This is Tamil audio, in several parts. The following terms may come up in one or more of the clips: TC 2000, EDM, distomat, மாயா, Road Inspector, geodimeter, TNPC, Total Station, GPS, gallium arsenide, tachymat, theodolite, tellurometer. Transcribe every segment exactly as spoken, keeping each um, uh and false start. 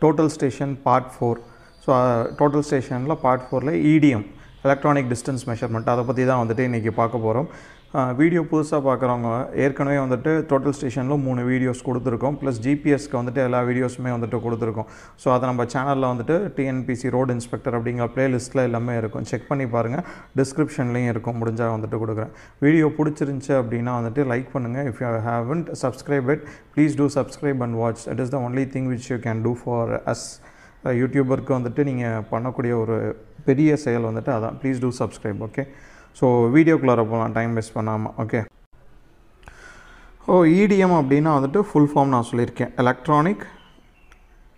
total station part four. So uh, total station la part four la E D M electronic distance measurement adha pathi dhaan vandute iniki paaka porom. Uh, video pudusa paakravanga erkanave vandute total station la three videos koduthirukom plus G P S ku vandute ella videos me vandute koduthirukom. So adha namba channel la vandute T N P C road inspector abdinga playlist la ellame irukum, check panni paarenga, description la irukum, mudinja vandute kudukuren. Video pudichiruncha abdina vandute like pannunga. If you haven't subscribed it, please do subscribe and watch. That is the only thing which you can do for us YouTuber ku vandute neenga pannakodiya oru periya seyal vandute adha, please do subscribe. Okay, so video ku la polam, time waste pannama. Okay, oh E D M appadina vandute full form na sollirukken, electronic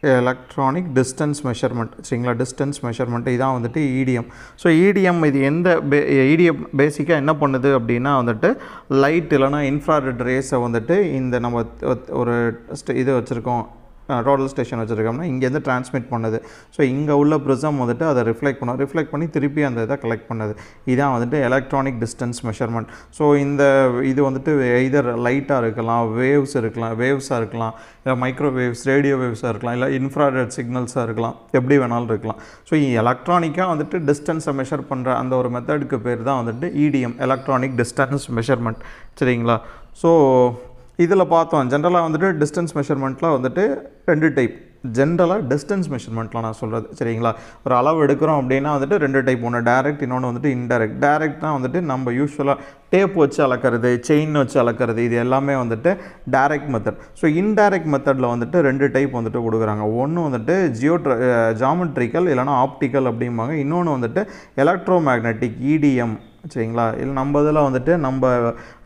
electronic distance measurement singla distance measurement idha vandute E D M. So E D M idu endha E D M basically enna pannudhu appadina vandute light illana infrared rays vandute indha nama oru idu vechirukom total station வச்சிருக்கோம்னா இங்க இருந்து டிரான்ஸ்மிட் பண்ணுது. சோ இங்க உள்ள பிரிசம் வந்துட்டு அதை ரிஃப்ளெக்ட் பண்ணும், ரிஃப்ளெக்ட் பண்ணி திருப்பி அந்த இத கலெக்ட் பண்ணுது. இதான் வந்துட்டு எலக்ட்ரானிக் டிஸ்டன்ஸ் மெஷர்மென்ட். சோ இந்த இது வந்துட்டு எய்தர் லைட்டா இருக்கலாம், வேவ்ஸ் இருக்கலாம், வேவ்ஸா இருக்கலாம், இல்ல மைக்ரோவேவ்ஸ், ரேடியோ வேவ்ஸா இருக்கலாம், இல்ல இன்ஃப்ராரெட் சிக்னல்ஸா இருக்கலாம், எப்படி வேணாலும் இருக்கலாம். சோ எலக்ட்ரானிக்கா வந்துட்டு டிஸ்டன்ஸை மெஷர் பண்ற அந்த ஒரு மெத்தடுக்கு பேர் தான் வந்துட்டு E D M electronic distance measurement. சரிங்களா? சோ இதில் பார்த்தோம் ஜென்ரலாக வந்துட்டு டிஸ்டன்ஸ் மெஷர்மெண்ட்டில் வந்துட்டு ரெண்டு டைப். ஜென்ரலாக டிஸ்டன்ஸ் மெஷர்மெண்ட்லாம் நான் சொல்கிறது சரிங்களா, ஒரு அளவு எடுக்கிறோம் அப்படின்னா வந்துட்டு ரெண்டு டைப், ஒன்று டைரக்ட், இன்னொன்று வந்துட்டு இன்டைரக்ட். டைரக்ட்னா வந்துட்டு நம்ம யூஸ்வலாக டேப் வச்சு அளக்கிறது, செயின் வச்சு அளக்கிறது, இது எல்லாமே வந்துட்டு டைரக்ட் மெத்தட். ஸோ இன்டைரக்ட் மெத்தடில் வந்துட்டு ரெண்டு டைப் வந்துட்டு கொடுக்குறாங்க. ஒன்று வந்துட்டு ஜியோட்ர ஜாமெட்ரிக்கல் இல்லைனா ஆப்டிக்கல் அப்படிம்பாங்க, இன்னொன்று வந்துட்டு electro magnetic E D M. சரிங்களா? இல்லை நம்ம இதில் வந்துட்டு நம்ம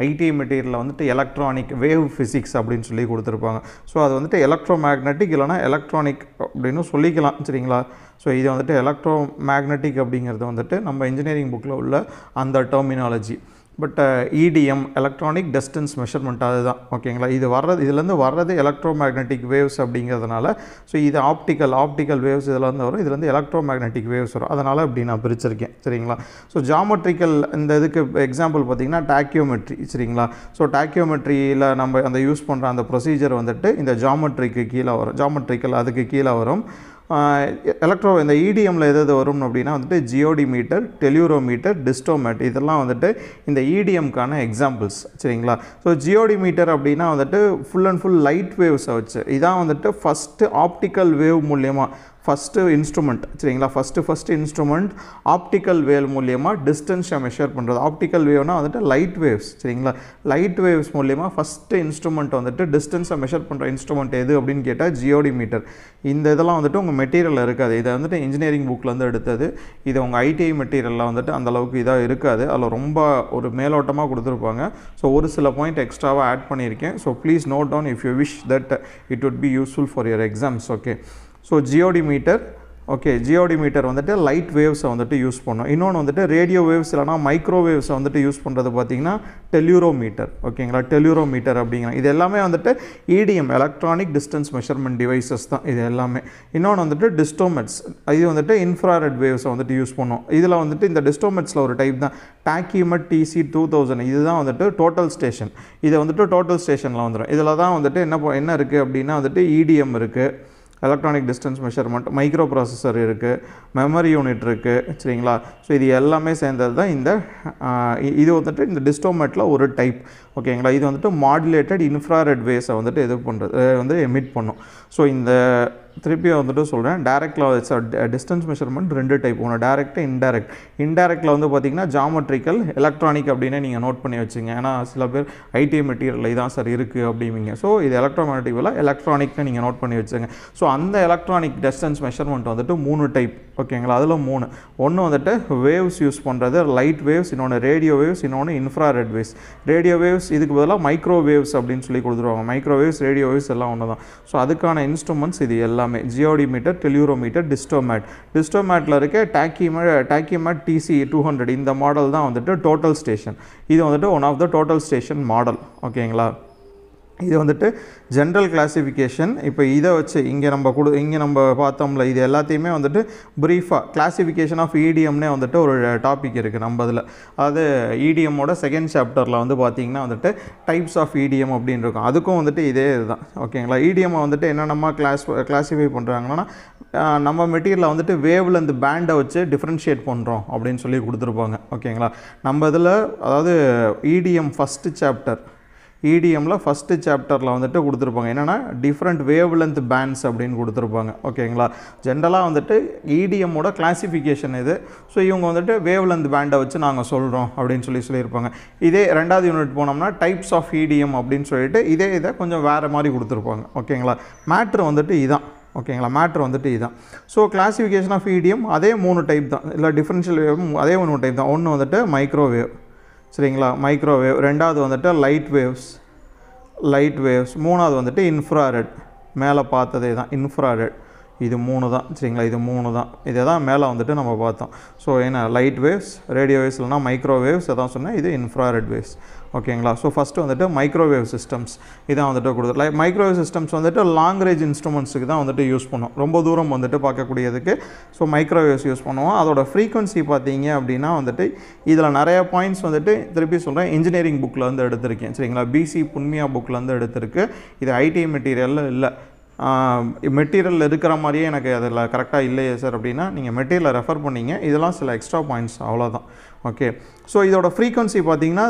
ஐடி மெட்டீரியலில் வந்துட்டு எலக்ட்ரானிக் வேவ் ஃபிசிக்ஸ் அப்படின்னு சொல்லி கொடுத்துருப்பாங்க. ஸோ அது வந்துட்டு எலக்ட்ரோ மேக்னெட்டிக் இல்லைனா எலக்ட்ரானிக் அப்படின்னு சொல்லிக்கலாம். சரிங்களா? ஸோ இது வந்துட்டு எலக்ட்ரோ மேக்னெட்டிக் அப்படிங்கிறது வந்துட்டு நம்ம இன்ஜினியரிங் புக்கில் உள்ள அந்த terminology. But E D M electronic distance measurement அதுதான். ஓகேங்களா? இது வர்றது இதுலேருந்து வர்றது எலக்ட்ரோ மேக்னெட்டிக் வேவ்ஸ் அப்படிங்கிறதுனால ஸோ இது ஆப்டிக்கல் ஆப்டிக்கல் வேவ்ஸ் இதெல்லாம் வரும், இதுலேருந்து எலக்ட்ரோ மேக்னெட்டிக் வேவ்ஸ் வரும், அதனால் அப்படி நான் பிரிச்சிருக்கேன். சரிங்களா? ஸோ ஜாமெட்ரிக்கல் இந்த இதுக்கு எக்ஸாம்பிள் பார்த்திங்கன்னா டாக்கியோமெட்ரி. சரிங்களா? ஸோ டாக்கியோமெட்ரியில் நம்ம அந்த யூஸ் பண்ணுற அந்த ப்ரொசீஜர் வந்துட்டு இந்த ஜாமெட்ரிக்கு கீழே வரும், ஜாமெட்ரிக்கல் அதுக்கு கீழே வரும். எலக்ட்ரோ இந்த E D Mல எது எது வரும் அப்படின்னா வந்துட்டு ஜியோடிமீட்டர், டெல்யூரோமீட்டர், டிஸ்டோமேட் இதெல்லாம் வந்துட்டு இந்த E D Mக்கான எக்ஸாம்பிள்ஸ். சரிங்களா? ஸோ ஜியோடிமீட்டர் அப்படின்னா வந்துட்டு ஃபுல் அண்ட் ஃபுல் லைட் வேவ்ஸை வச்சு இதான் வந்துட்டு ஃபஸ்ட்டு ஆப்டிக்கல் வேவ் மூலமா ஃபஸ்ட்டு இன்ஸ்ட்ருமெண்ட். சரிங்களா? First first instrument optical wave மூலமா டிஸ்டன்ஸை மெஷர் பண்ணுறது. ஆப்டிக்கல் வேவ்னால் வந்துட்டு லைட் வேவ்ஸ். சரிங்களா? லைட் வேவ்ஸ் மூலமா ஃபஸ்ட்டு இன்ஸ்ட்ருமெண்ட் வந்துட்டு டிஸ்டன்ஸை மெஷர் பண்ணுற இன்ஸ்ட்ருமெண்ட் எது அப்படின்னு கேட்டால் ஜியோடிமீட்டர். இந்த இதெல்லாம் வந்துட்டு உங்கள் மெட்டீரியலில் இருக்காது, இதை வந்துட்டு இன்ஜினியரிங் புக்கிலேருந்து எடுத்தது, இது உங்கள் ஐடிஐ மெட்டீரியலில் வந்துட்டு அந்தளவுக்கு இதாக இருக்காது, அதில் ரொம்ப ஒரு மேலோட்டமாக கொடுத்துருப்பாங்க. ஸோ ஒரு சில பாயிண்ட் எக்ஸ்ட்ராவாக ஆட் பண்ணியிருக்கேன். So please note down if you wish that it would be useful for your exams. Okay, so geodimeter. Okay, geodimeter வந்துட்டு லைட் வேவ்ஸை வந்துட்டு யூஸ் பண்ணோம். இன்னொன்று வந்துட்டு ரேடியோ வேவ்ஸ் இல்லைனா மைக்ரோவேவ்ஸை வந்துட்டு யூஸ் பண்ணுறது பார்த்திங்கன்னா டெல்யூரோமீட்டர். ஓகேங்களா? டெல்யூரோமீட்டர் அப்படிங்கிற இது எல்லாமே வந்துட்டு E D M electronic distance measurement devices தான் இது எல்லாமே. இன்னொன்று வந்துட்டு டிஸ்டோமெட்ஸ், இது வந்துட்டு இன்ஃப்ராரெட் வேவ்ஸை வந்துட்டு யூஸ் பண்ணோம். இதில் வந்துட்டு இந்த டிஸ்டோமெட்ஸில் ஒரு டைப் தான் tachymat T C two thousand, இதுதான் வந்துட்டு டோட்டல் ஸ்டேஷன். இதை வந்துட்டு டோட்டல் ஸ்டேஷனில் வந்துடும். இதில் தான் வந்துட்டு என்ன என்ன இருக்குது அப்படின்னா வந்துட்டு E D M இருக்குது, electronic distance measurement, micro processor இருக்குது, மெமரி யூனிட் இருக்குது. சரிங்களா? ஸோ இது எல்லாமே சேர்ந்தது தான் இந்த இது வந்துட்டு இந்த டிஸ்டோமேட்டில் ஒரு டைப். ஓகேங்களா? இது வந்துட்டு மாடுலேட்டட் இன்ஃப்ராரெட் வேஸை வந்துட்டு இது பண்ணுறது வந்து எமிட் பண்ணும். ஸோ இந்த திருப்பியும் வந்துட்டு சொல்கிறேன், டைரக்டில் டிஸ்டன்ஸ் மெஷர்மெண்ட் ரெண்டு டைப், ஒன்று டைரக்ட், இன்டைரக்ட். இன்டைரக்டில் வந்து பார்த்திங்கன்னா ஜாமெட்ரிக்கல், எலக்ட்ரானிக் அப்படின்னு நீங்கள் நோட் பண்ணி வச்சுங்க. ஏன்னா சில பேர் ஐடி மெட்டீரியல் இதான் சார் இருக்குது அப்படிவிங்க. ஸோ இது எலக்ட்ரோ மேக்னெட்டிக்கெல்லாம் எலக்ட்ரானிக்னு நீங்கள் நோட் பண்ணி வச்சுங்க. ஸோ அந்த எலக்ட்ரானிக் டிஸ்டன்ஸ் மெஷர்மெண்ட் வந்துட்டு மூணு டைப். ஓகேங்களா? அதில் மூணு, ஒன்று வந்துட்டு வேவ்ஸ் யூஸ் பண்ணுறது, லைட் வேவ்ஸ், இன்னொன்று ரேடியோ வேவ்ஸ், இன்னொன்று இன்ஃப்ராரெட் வேவ்ஸ். ரேடியோ வேவ்ஸ் இதுக்கு பதிலாக மைக்ரோவேவ்ஸ் அப்படின்னு சொல்லி கொடுத்துருவாங்க. மைக்ரோவேவ்ஸ், ரேடியோ வேவ்ஸ் எல்லாம் ஒன்று தான். ஸோ அதுக்கான இன்ஸ்ட்ருமெண்ட்ஸ் இது எல்லாம் ஜியோடிமீட்டர், டெல்யூரோமீட்டர், டிஸ்டோமேட். டிஸ்டோமேட்டில் இருக்க tachymat T C two hundred இந்த மாடல் தான் வந்துட்டு டோட்டல் ஸ்டேஷன். இது வந்துட்டு one of the total station model. ஓகேங்களா? இது வந்துட்டு ஜெனரல் கிளாசிஃபிகேஷன். இப்போ இதை வச்சு இங்கே நம்ம கொடு இங்கே நம்ம பார்த்தோம்ல, இது எல்லாத்தையுமே வந்துட்டு ப்ரீஃபாக கிளாசிஃபிகேஷன் ஆஃப் இடிஎம்னே வந்துட்டு ஒரு டாபிக் இருக்குது நம்ம இதில். அதாவது இடிஎம்மோட செகண்ட் சாப்டரில் வந்து பார்த்திங்கன்னா வந்துட்டு டைப்ஸ் ஆஃப் இடிஎம் அப்படின்னு இருக்கும். அதுக்கும் வந்துட்டு இதே இதுதான் ஓகேங்களா. இடிஎம்மை வந்துட்டு என்னென்னமா கிளாஸ் கிளாஸிஃபை பண்ணுறாங்கன்னா, நம்ம மெட்டீரியலில் வந்துட்டு வேவில் இந்த பேண்டை வச்சு டிஃப்ரென்ஷியேட் பண்ணுறோம் அப்படின்னு சொல்லி கொடுத்துருப்பாங்க ஓகேங்களா. நம்ம இதில் அதாவது இடிஎம் ஃபஸ்ட்டு சாப்டர் இடிஎம்மில் ஃபஸ்ட்டு சாப்டரில் வந்துட்டு கொடுத்துருப்பாங்க என்னென்னா டிஃப்ரெண்ட் வேவ் லென்த் பேண்ட்ஸ் அப்படின்னு கொடுத்துருப்பாங்க ஓகேங்களா. ஜென்ரலாக வந்துட்டு இடிஎம்மோட கிளாஸிஃபிகேஷன் இது. ஸோ இவங்க வந்துட்டு வேவ் லென்த் பேண்டை வச்சு நாங்கள் சொல்கிறோம் அப்படின்னு சொல்லி சொல்லியிருப்பாங்க. இதே ரெண்டாவது யூனிட் போனோம்னா டைப்ஸ் ஆஃப் இடிஎம் அப்படின்னு சொல்லிட்டு இதே இதை கொஞ்சம் வேறு மாதிரி கொடுத்துருப்பாங்க ஓகேங்களா. மேட்ரு வந்துட்டு இதான் ஓகேங்களா. மேட்ரு வந்துட்டு இதுதான். ஸோ கிளாஸிஃபிகேஷன் ஆஃப் இடிஎம் அதே மூணு டைப் தான், இல்லை டிஃபரன்ஷியல் வேவும் அதே மூணு டைப் தான். ஒன்று வந்துட்டு மைக்ரோவேவ் சரிங்களா, மைக்ரோவேவ். ரெண்டாவது வந்துட்டு லைட் வேவ்ஸ் லைட் வேவ்ஸ் மூணாவது வந்துட்டு இன்ஃப்ராரெட், மேலே பார்த்ததே தான் இன்ஃப்ராரெட். இது மூணு தான் சரிங்களா, இது மூணு தான். இதை தான் மேலே வந்துட்டு நம்ம பார்த்தோம். ஸோ ஏன்னா லைட் வேவ்ஸ், ரேடியோ வேவ்ஸ் இல்லைனா மைக்ரோவேவ்ஸ் அதான் சொன்னேன், இது இன்ஃப்ராரெட் வேவ்ஸ் ஓகேங்களா. ஸோ ஃபஸ்ட்டு வந்துட்டு மைக்ரோவேவ் சிஸ்டம்ஸ் இதான் வந்துட்டு கொடுத்து. லை மைக்ரோவேவ் சிஸ்டம்ஸ் வந்துட்டு லாங் ரேஞ்ச் இன்ஸ்ட்ருமெண்ட்ஸுக்கு தான் வந்துட்டு யூஸ் பண்ணுவோம், ரொம்ப தூரம் வந்துட்டு பார்க்கக்கூடியதுக்கு. ஸோ மைக்ரோவேவ்ஸ் யூஸ் பண்ணுவோம். அதோடய ஃப்ரீக்வன்சி பார்த்தீங்க அப்படின்னா வந்துட்டு இதில் நிறைய பாயிண்ட்ஸ் வந்துட்டு திருப்பி சொல்கிறேன், இன்ஜினியரிங் புக்கில் வந்து எடுத்திருக்கேன் சரிங்களா. பிசி புன்மியா புக்கில் வந்து எடுத்திருக்கு. இது ஐடி மெட்டீரியலில் இல்லை, மெட்டீரியல் இருக்கிற மாதிரியே எனக்கு அதில் கரெக்டாக இல்லையே சார் அப்படின்னா நீங்கள் மெட்டீரியலை ரெஃபர் பண்ணிங்க. இதெல்லாம் சில எக்ஸ்ட்ரா பாயிண்ட்ஸ் அவ்வளோதான் ஓகே. ஸோ இதோட ஃப்ரீக்வன்சி பார்த்தீங்கன்னா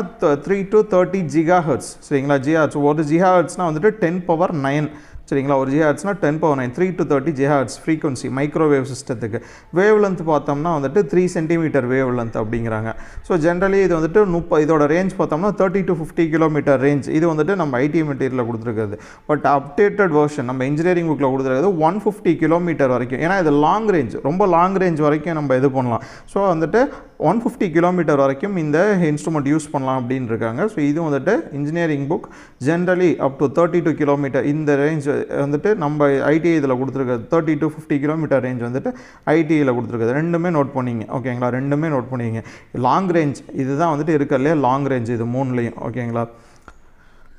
three to thirty giga hertz சரிங்களா. ஜிஹார்ட்ஸ் ஒரு ஜிஹார்ட்ஸ்னால் வந்துட்டு டென் பவர் நைன் சரிங்களா. ஒரு ஜிஹார்ட்ஸ்னால் ten power nine three to thirty gigahertz frequency microwave சிஸ்டத்துக்கு. வேவ் லென்த் பார்த்தோம்னா வந்துட்டு த்ரீ சென்டிமீட்டர் வேவ் லென்த் அப்படிங்கிறாங்க. ஸோ ஜென்ரலி இது வந்துட்டு முப்ப இதோட ரேஞ்ச் பார்த்தோம்னா thirty to fifty kilometre range. இது வந்துட்டு நம்ம ஐடி மெட்டீரியலில் கொடுத்துருக்குது. பட் அப்டேட்டட் வெர்ஷன் நம்ம இன்ஜினியரிங் புக்கில் கொடுத்துருக்குது ஒன் ஃபிஃப்டி கிலோமீட்டர் வரைக்கும். ஏன்னா இது லாங் ரேஞ்ச், ரொம்ப லாங் ரேஞ்ச் வரைக்கும் நம்ம இது பண்ணலாம். ஸோ வந்துட்டு ஒன் ஃபிஃப்டி கிலோமீட்டர் வரைக்கும் இந்த இன்ஸ்ட்ருமெண்ட் யூஸ் பண்ணலாம் அப்படின்னு இருக்காங்க. ஸோ இது வந்துட்டு engineering book generally up to thirty two kilometre இந்த ரேஞ்ச் வந்துட்டு நம்ம ஐடி இதில் கொடுத்துருக்குது. Thirty to fifty kilometre range வந்துட்டு ஐடியில் கொடுத்துருக்குது. ரெண்டுமே நோட் பண்ணிங்க ஓகேங்களா, ரெண்டுமே நோட் பண்ணிங்க. லாங் ரேஞ்ச் இதுதான் வந்துட்டு இருக்கிறதுலே லாங் ரேஞ்ச் இது மூணுலேயும் ஓகேங்களா.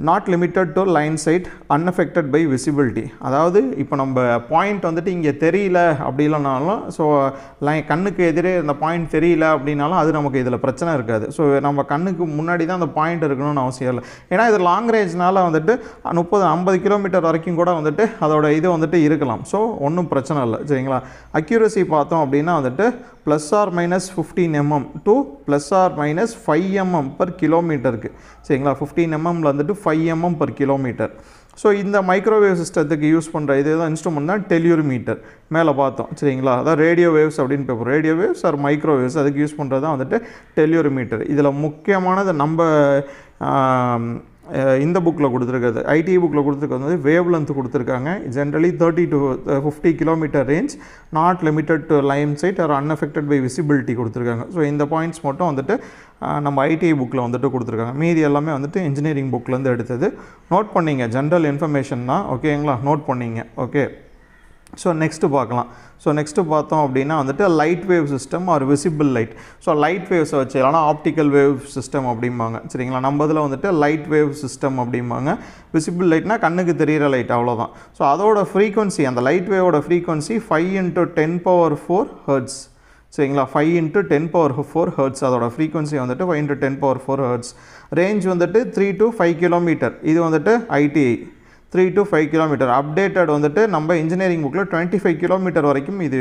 Not limited to line sight unaffected by visibility. அதாவது இப்போ நம்ம பாயிண்ட் வந்துட்டு இங்கே தெரியல அப்படின்னாலும், ஸோ லை கண்ணுக்கு எதிரே அந்த பாயிண்ட் தெரியல அப்படின்னாலும் அது நமக்கு இதில் பிரச்சனை இருக்காது. ஸோ நம்ம கண்ணுக்கு முன்னாடி தான் அந்த பாயிண்ட் இருக்கணும்னு அவசியம் இல்லை. ஏன்னா இது லாங் ரேஞ்ச்னால வந்துட்டு முப்பது ஐம்பது கிலோமீட்டர் வரைக்கும் கூட வந்துட்டு அதோட இது வந்துட்டு இருக்கலாம். ஸோ ஒன்றும் பிரச்சனை இல்லை சரிங்களா. அக்யூரசி பார்த்தோம் அப்படின்னா வந்துட்டு plus or minus fifteen mm to plus or minus five mm per கிலோமீட்டருக்கு சரிங்களா. ஃபிஃப்டீன் எம்எம்மில் வந்துட்டு five mm per kilometre. So இந்த மைக்ரோவேவ் சிஸ்டத்துக்கு யூஸ் பண்ணுற இது தான் இன்ஸ்ட்ருமெண்ட் தான் டெல்யூரிமீட்டர், மேலே பார்த்தோம் சரிங்களா. அதான் ரேடியோ வேவ்ஸ் அப்படின்னு பேப்போம். ரேடியோ வேவ்ஸ் ஆர் மைக்ரோவேவ்ஸ் அதுக்கு யூஸ் பண்ணுறது தான் வந்துட்டு டெல்யூரிமீட்டர். இதில் முக்கியமானது நம்ம இந்த புக்கில் கொடுத்துருக்குறது, ஐடி புக்கில் கொடுத்துருக்கிறது வந்து வேவ் லென்த் கொடுத்துருக்காங்க. Generally thirty to fifty kilometre range, not limited to line sight or unaffected by visibility கொடுத்துருக்காங்க. ஸோ இந்த பாயிண்ட்ஸ் மட்டும் வந்துட்டு நம்ம ஐடி புக்கில் வந்துட்டு கொடுத்துருக்காங்க. மீதி எல்லாமே வந்துட்டு இன்ஜினியரிங் புக்கிலேருந்து எடுத்தது. நோட் பண்ணிங்க, ஜென்ரல் இன்ஃபர்மேஷன் தான் ஓகேங்களா, நோட் பண்ணிங்க ஓகே. ஸோ நெக்ஸ்ட்டு பார்க்கலாம். ஸோ நெக்ஸ்ட்டு பார்த்தோம் அப்படின்னா வந்துட்டு light wave system or visible light. So light வேவ்ஸை வச்சு இல்லைனா ஆப்டிக்கல் வேவ் சிஸ்டம் அப்படிம்பாங்க சரிங்களா. நம்ம இதில் வந்துட்டு லைட் வேவ் சிஸ்டம் அப்படிம்பாங்க. விசிபிள் லைட்னா கண்ணுக்கு தெரிகிற லைட் அவ்வளோதான். ஸோ அதோட ஃப்ரீக்வன்சி, அந்த லைட் வேவோட frequency five into ten power four hertz சரிங்களா. Five into ten power four hertz அதோட ஃப்ரீக்வன்சி வந்துட்டு five into ten power four hertz. Range வந்துட்டு த்ரீ டு ஃபைவ் கிலோமீட்டர். இது வந்துட்டு ITI three to five kilometre. Updated வந்துட்டு நம்ம இன்ஜினியரிங் புக்கில் டுவெண்ட்டி ஃபைவ் கிலோமீட்டர் வரைக்கும் இது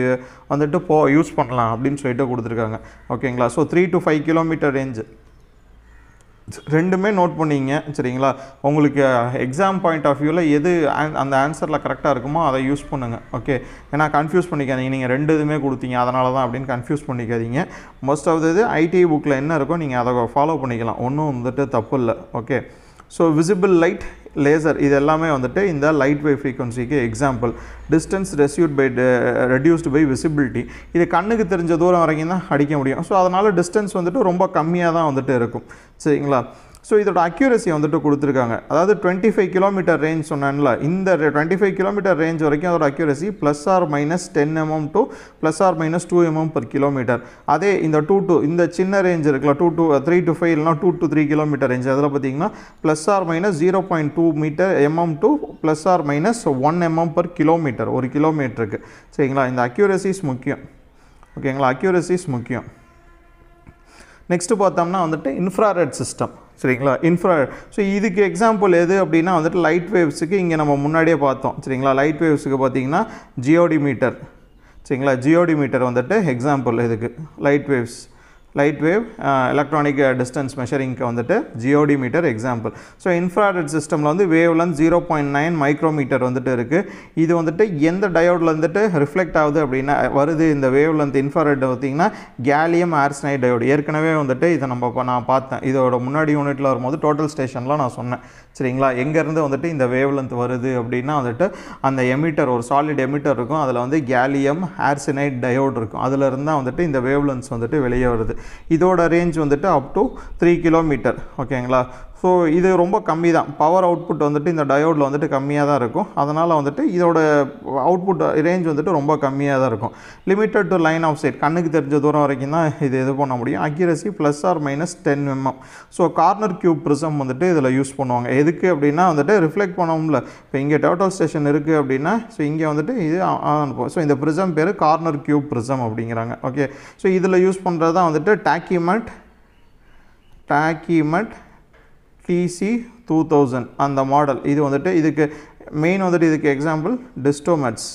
வந்துட்டு போ யூஸ் பண்ணலாம் அப்படின்னு சொல்லிட்டு கொடுத்துருக்காங்க ஓகேங்களா. So three to five kilometre range ரெண்டுமே நோட் பண்ணிங்க சரிங்களா. உங்களுக்கு எக்ஸாம் பாயிண்ட் ஆஃப் வியூவில் எது அந்த ஆன்சரில் கரெக்டாக இருக்குமோ அதை யூஸ் பண்ணுங்கள் ஓகே. ஏன்னா கன்ஃபியூஸ் பண்ணிக்காதீங்க, நீங்கள் ரெண்டு இதுவுமே கொடுத்தீங்க அதனால தான் அப்படின்னு கன்ஃபியூஸ் பண்ணிக்காதீங்க. மோஸ்ட் ஆஃப் இது ஐடி புக்கில் என்ன இருக்கோ நீங்கள் அதை ஃபாலோ பண்ணிக்கலாம், ஒன்றும் வந்துட்டு தப்பு இல்லை okay. So visible light, laser இது எல்லாமே வந்துட்டு இந்த லைட் வேவ் ஃப்ரீக்வன்சிக்கு example. Distance reduced by reduced by visibility. இது கண்ணுக்கு தெரிஞ்ச தூரம் வரைக்கும் தான் அடிக்க முடியும். ஸோ அதனால் டிஸ்டன்ஸ் வந்துட்டு ரொம்ப கம்மியாக தான் வந்துட்டு இருக்கும் சரிங்களா. So, this accuracy is twenty-five kilometer range. In the twenty-five kilometer range, accuracy is plus or minus ten millimeters to plus or minus two millimeters per kilometer. That is in the two to three to five, two to three kilometer range, plus or minus zero point two millimeters to plus or minus one millimeter per kilometer. one kilometer. So, this accuracy is important. Okay, accuracy is important. Next, we have infrared system. சரிங்களா infrared so இதுக்கு எக்ஸாம்பிள் எது அப்படினா வந்து லைட் வேவ்ஸ்க்கு இங்க நம்ம முன்னாடியே பார்த்தோம் சரிங்களா லைட் வேவ்ஸ்க்கு பாத்தீங்கன்னா geodimeter சரிங்களா geodimeter வந்துட்டு எக்ஸாம்பிள் இதுக்கு light waves light wave uh, electronic uh, distance measuring வந்துட்டு geodimeter example. So infrared systemல வந்து wavelength zero point nine micrometer வந்துட்டு இருக்கு. இது வந்துட்டு எந்த diode ல வந்துட்டு reflect ஆகுது அப்படினா வருது இந்த wavelength infrared பாத்தீங்கன்னா gallium arsenide diode. ஏற்கனவே வந்துட்டு இத நம்ம நான் பார்த்தேன். இதோட முன்னாடி யூனிட்ல வரும்போது total stationல நான் சொன்னேன். சரிங்களா எங்க இருந்து வந்துட்டு இந்த wavelength வருது அப்படினா வந்துட்டு அந்த emitter ஒரு solid emitter இருக்கும். அதுல வந்து gallium arsenide diode இருக்கும். அதுல இருந்து தான் வந்துட்டு இந்த wavelengths வந்துட்டு வெளிய வருது. இதோட range வந்துட்டு up to three kilometers ஓகேங்களா சோ இது ரொம்ப கம்மி தான் பவர் அவுட்புட் வந்துட்டு இந்த டயோட்ல வந்துட்டு கம்மியா தான் இருக்கும் அதனால வந்துட்டு இதோட அவுட்புட் ரேஞ்ச் வந்துட்டு ரொம்ப கம்மியா தான் இருக்கும் limited to line of sight கண்ணுக்கு தெரிஞ்ச தூரம் வரைக்கும் தான் இது எது பண்ண முடியும் accuracy plus or minus ten millimeters so corner cube prism வந்துட்டு இதல யூஸ் பண்ணுவாங்க எதுக்கு அப்படினா வந்துட்டு ரிஃப்ளெக்ட் பண்ணோம்ல இப்போ இங்க டோட்டல் ஸ்டேஷன் இருக்கு அப்படினா சோ இங்க வந்துட்டு இது சோ இந்த பிரிசம் பேரு கார்னர் கியூப் பிரிசம் அப்படிங்கறாங்க ஓகே சோ இதல யூஸ் பண்றது தான் வந்துட்டு tachymat tachymat T C two thousand and the model. This is main example distomats.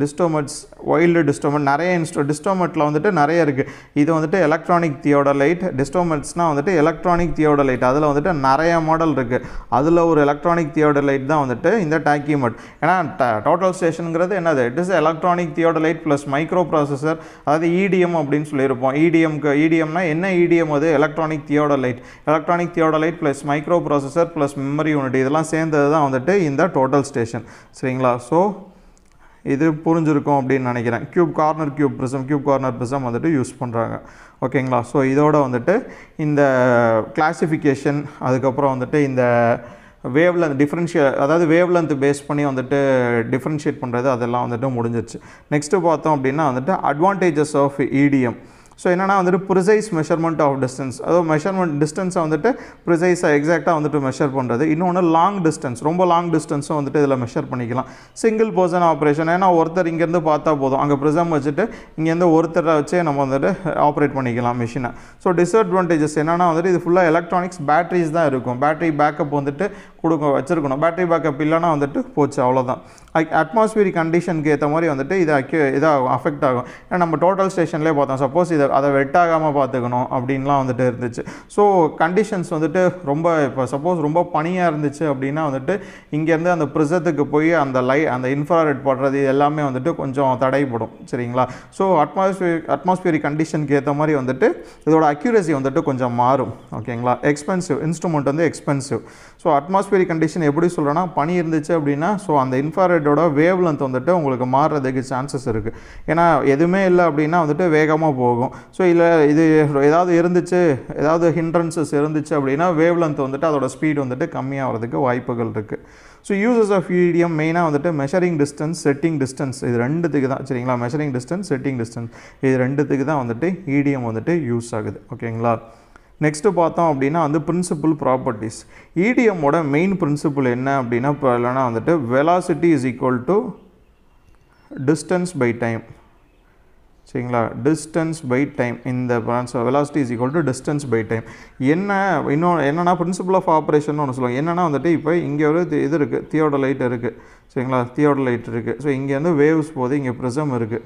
Distomats, wild distomat, நிறைய distomats வந்துட்டு நிறைய இருக்கு. இது வந்துட்டு electronic theodolite, distomats னா வந்துட்டு electronic theodolite. அதுல வந்துட்டு நிறைய மாடல் இருக்கு. அதுல ஒரு electronic theodolite தான் வந்துட்டு இந்த tachymat. ஏனா total stationங்கிறது என்னது? It is electronic theodolite plus microprocessor. அதாவது E D M அப்படினு சொல்லிருப்போம். E D M க்கு E D M னா என்ன E D M அது? Electronic theodolite. Electronic theodolite plus microprocessor plus memory unit. இதெல்லாம் சேர்ந்தது தான் வந்துட்டு இந்த total station. சரிங்களா? So இது புரிஞ்சிருக்கும் அப்படினு நினைக்கிறேன் cube corner cube prism cube corner prism வந்துட்டு யூஸ் பண்றாங்க ஓகேங்களா சோ இதோட வந்துட்டு இந்த கிளாசிஃபிகேஷன் அதுக்கு அப்புறம் வந்துட்டு இந்த wavelength differential அதாவது wavelength பேஸ் பண்ணி வந்துட்டு டிஃபரன்ஷியேட் பண்றது அதெல்லாம் வந்துட்டு முடிஞ்சிருச்சு நெக்ஸ்ட் பார்த்தோம் அப்படினா வந்துட்டு advantages of E D M So, this precise measurement of distance. That measurement distance is precise exact measure. Long distance, very long distance measure. Single person operation. If you can see a prism, you can operate the machine. So, disadvantages is full electronics batteries. Battery backup battery backup is not atmospheric condition is affect total station. Suppose அதை வெட்டாகாம பாத்துக்கணும் அப்படினா வந்துட்டு இருந்துச்சு சோ கண்டிஷன்ஸ் வந்துட்டு ரொம்ப இப்ப சப்போஸ் ரொம்ப பனியா இருந்துச்சு அப்படினா வந்துட்டு இங்க இருந்து அந்த பிரிசத்துக்கு போய் அந்த அந்த இன்ஃப்ராரெட் படுறது எல்லாமே வந்துட்டு கொஞ்சம் தடைபடும் சரிங்களா சோ அட்மாஸ்பியர் அட்மாஸ்பியரிக் கண்டிஷனுக்கு ஏத்த மாதிரி வந்துட்டு இதோட அக்யூரசி வந்துட்டு கொஞ்சம் மாறும் ஓகேங்களா எக்ஸ்பென்சிவ் இன்ஸ்ட்ரூமென்ட் வந்து எக்ஸ்பென்சிவ் சோ அட்மாஸ்பியரிக் கண்டிஷன் எப்படி சொல்றேனா பனி இருந்துச்சு அப்படினா சோ அந்த இன்ஃப்ராரெட்டோட வேவ் லெந்த் வந்துட்டு உங்களுக்கு மாறறதுக்கு சான்சஸ் இருக்கு ஏனா எதுமே இல்ல அப்படினா வந்துட்டு வேகமா போகும் So, if there are hindrances, the wavelength and speed will decrease. So, uses of E D M main is measuring distance, setting distance. This is measuring distance, setting distance. This is E D M use. Okay. Next பார்த்தோம் principal properties. E D M main principle is velocity is equal to distance by time. Distance by time in the so velocity is equal to distance by time. Enna, you know, enna principle of operation nu solluva enna na vandute ipo inge oru idu irukku theodolite irukku seringla theodolite irukku so inge and waves podhu inge prism irukku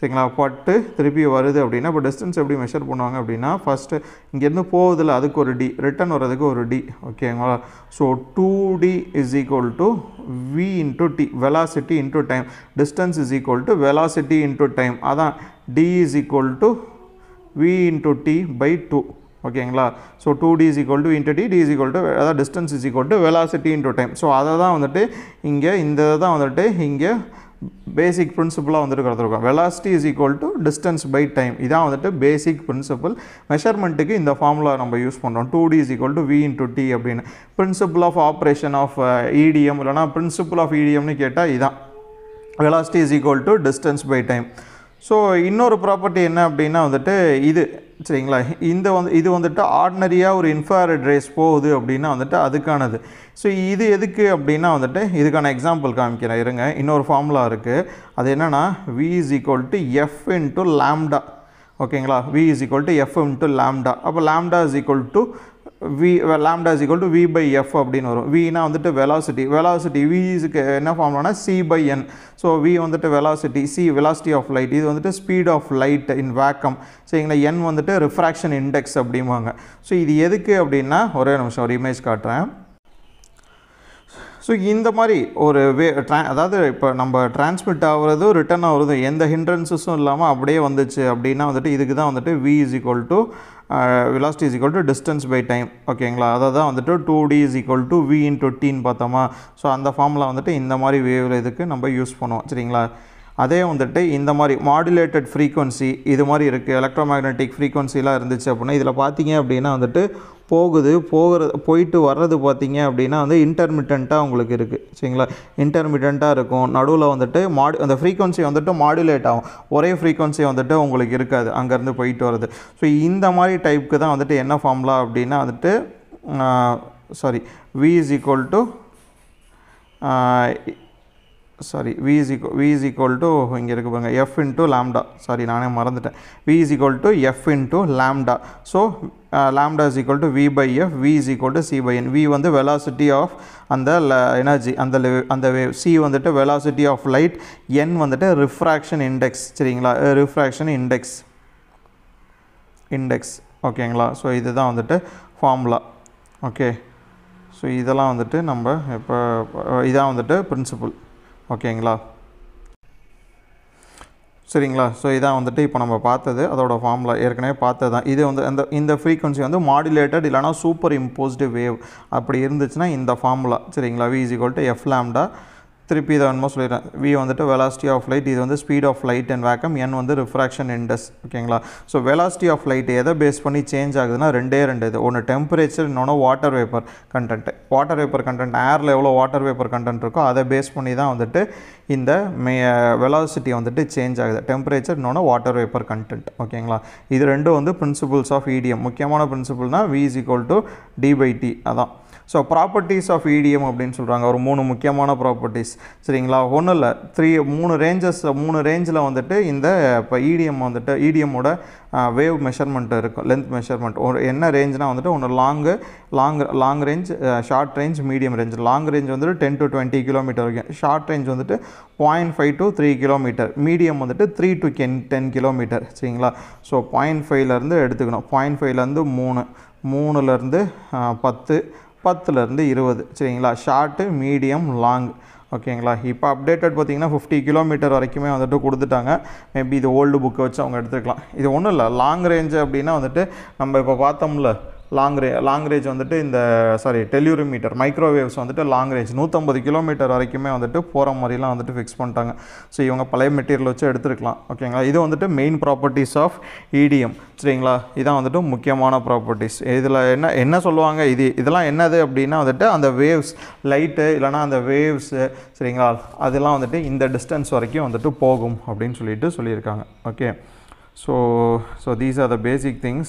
seringla pattu thirupi varudhu appadina appo distance eppadi measure பண்ணுவாங்க appadina first inge irundhu povudhula adukku oru d return varadhukku oru d okay so two d is equal to v into t velocity into time distance is equal to velocity into time adha d is equal to v into t by two okay so two d is equal to v into t d is equal to other distance is equal to velocity into time so adha da vandute inge indha da vandute inge basic principle velocity is equal to distance by time. This is the basic principle. Measurement is the formula we use. two D is equal to V into T. Principle of operation of E D M, principle of E D M is velocity is equal to distance by time. So, another property is this. சரிங்களா இந்த இது வந்துட்ட ஆர்டினரியா ஒரு இன்ஃப்ராரெட் ரேஸ் போகுது அப்படினா வந்துட்ட அதுக்கானது சோ இது எதுக்கு அப்படினா வந்துட்ட இதுக்கான எக்ஸாம்பிள் காமிக்கிறேன் இருங்க இன்னொரு ஃபார்முலா இருக்கு அது என்னன்னா v = f * lambda ஓகேங்களா v = f * lambda அப்ப lambda = v lambda = v by f அப்படினு வரும் v னா வந்துட்ட velocity velocity v க்கு என்ன ஃபார்முலானா c by n so v வந்துட்ட velocity c velocity of light இது வந்துட்ட speed of light in vacuum சரிங்களா n வந்துட்ட refraction index அப்படிம்பாங்க so இது எதுக்கு அப்படினா ஒரே நிமிஷம் ஒரு இமேஜ் காட்றேன் so இந்த மாதிரி ஒரு அதாவது இப்ப நம்ம டிரான்ஸ்மிட் ஆவறது ரிட்டர்ன் ஆவறது எந்த ஹிண்டரன்சஸும் இல்லாம அப்படியே வந்துச்சு அப்படினா வந்துட்ட இதுக்கு தான் வந்துட்ட v = Uh, velocity is equal to distance by time. Okay, two D is equal to V into T. So, and the formula is in the wave we use. That is the modulated frequency. This is electromagnetic frequency. This is the போகுது போற போயிடு வரது பாத்தீங்க அப்படினா வந்து இன்டர்மிட்டன்ட்டா உங்களுக்கு இருக்கு சரிங்களா இன்டர்மிட்டன்ட்டா இருக்கும் நடுவுல வந்துட்டு அந்த frequency வந்துட்டு மாடுலேட் ஆகும் ஒரே frequency வந்துட்டு உங்களுக்கு இருக்காது அங்க இருந்து போயிடு வரது சோ இந்த மாதிரி டைப்க்கு தான் வந்துட்டு என்ன ஃபார்முலா அப்படினா வந்துட்டு sorry v sorry v is equal v is equal to இங்க இருக்கு பாருங்க f into lambda sorry நானே மறந்துட்டேன் v is equal to f into lambda so uh, lambda is equal to v by f v is equal to c by n v வந்து velocity of அந்த energy அந்த அந்த wave c வந்துட்டு velocity of light n வந்துட்டு refraction index சரிங்களா refraction index index ஓகேங்களா so இதுதான் வந்துட்டு formula okay so இதெல்லாம் வந்துட்டு நம்ம இப்ப இதான் வந்துட்டு principle ஓகேங்களா சரிங்களா சோ இதான் வந்துட்டு இப்போ நம்ம பார்த்தது அதோட ஃபார்முலா ஏற்கனவே பார்த்ததுதான் இது வந்து இந்த இந்த frequency வந்து modulated இல்லனா சூப்பர் இம்போஸ்ட் வேவ் அப்படி இருந்துச்சுனா இந்த ஃபார்முலா சரிங்களா v = f lambda திருப்பி இத ஒன்னும் சொல்லிறேன் v வந்துட்டு velocity of light இது வந்து speed of light and vacuum n வந்து refraction index ஓகேங்களா சோ velocity of light எதை பேஸ் பண்ணி चेंज ஆகுதுனா ரெண்டே ரெண்டு இது ஒன்னு temperature இன்னொன்னு water vapor content water vapor content airல எவ்வளவு water vapor content இருக்கோ அதை பேஸ் பண்ணி தான் வந்துட்டு இந்த velocity வந்துட்டு चेंज ஆகுது temperature இன்னொன்னு water vapor content ஓகேங்களா இது ரெண்டும் வந்து principles of E D M முக்கியமான principleனா v = d/t அதான் so properties of E D M அப்படினு சொல்றாங்க ஒரு மூணு முக்கியமான properties சரிங்களா ஒண்ணுல three மூணு ranges மூணு rangeல வந்துட்டு இந்த E D M வந்துட்டு E D M ஓட wave measurement இருக்கு length measurement ஒரு என்ன rangeனா வந்துட்டு ஒரு long long long range short range medium range long range வந்துட்டு ten to twenty kilometers வரைக்கும் short range வந்துட்டு zero point five to three kilometers medium வந்துட்டு three to ten kilometers சரிங்களா so zero point five ல இருந்து எடுத்துக்கணும் zero point five ல இருந்து three three ல இருந்து ten ten ல இருந்து twenty சரிங்களா ஷார்ட் மீடியம் லாங் ஓகேங்களா இப்போ அப்டேட்டட் பாத்தீங்கன்னா fifty kilometers வரைக்குமே வந்துட்டு கொடுத்துட்டாங்க மேபி இது ஓல்ட் புக் வச்சு அவங்க எடுத்துக்கலாம் இது ஒண்ணும் இல்ல லாங் ரேஞ்ச் அப்படினா வந்துட்டு நம்ம இப்ப பார்த்தோம்ல லாங் லாங் ரேஞ்ச் வந்துட்டு இந்த சாரி டெல்லுரோமீட்டர் மைக்ரோவேவ்ஸ் வந்துட்டு long range one hundred fifty kilometers வரைக்குமே வந்துட்டு போற மாதிரிலாம் வந்துட்டு ஃபிக்ஸ் பண்ணிட்டாங்க சோ இவங்க பழைய மெட்டீரியல் வச்சு எடுத்துக்கலாம் ஓகேங்களா இது வந்துட்டு main properties of E D M சரிங்களா இதான் வந்துட்டு முக்கியமான ப்ராப்பர்ட்டீஸ் இதுல என்ன என்ன சொல்வாங்க இது இதெல்லாம் என்னது அப்படினா வந்துட்டு அந்த வேவ்ஸ் லைட் இல்லனா அந்த வேவ்ஸ் சரிங்களா அதெல்லாம் வந்துட்டு இந்த டிஸ்டன்ஸ் வரைக்கும் வந்துட்டு போகும் அப்படினு சொல்லிட்டு சொல்லிருக்காங்க okay so so these are the basic things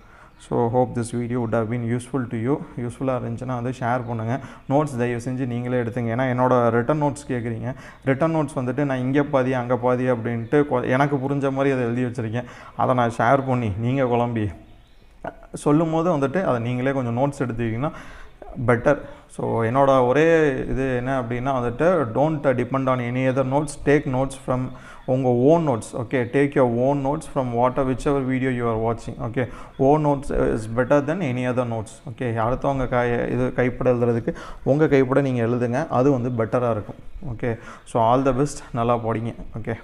So hope this video would have been useful to you. Useful ah irundhuchana adu share pannunga. Notes daivu senji neengale eduthinga ena enoda written notes kekringa. Written notes vandute na inga paadi anga paadi appdinittu enakku purinja mari adha eludhi vechirukken. Adha na share panni neenga kolumbi sollumbodhu vandute adha neengale konja notes eduthinga better. So, you know, don't depend on any other notes, take notes from your own notes, okay, take your own notes from whatever, whichever video you are watching, okay, own notes is better than any other notes, okay, okay, so all the best, nalla podinga, okay.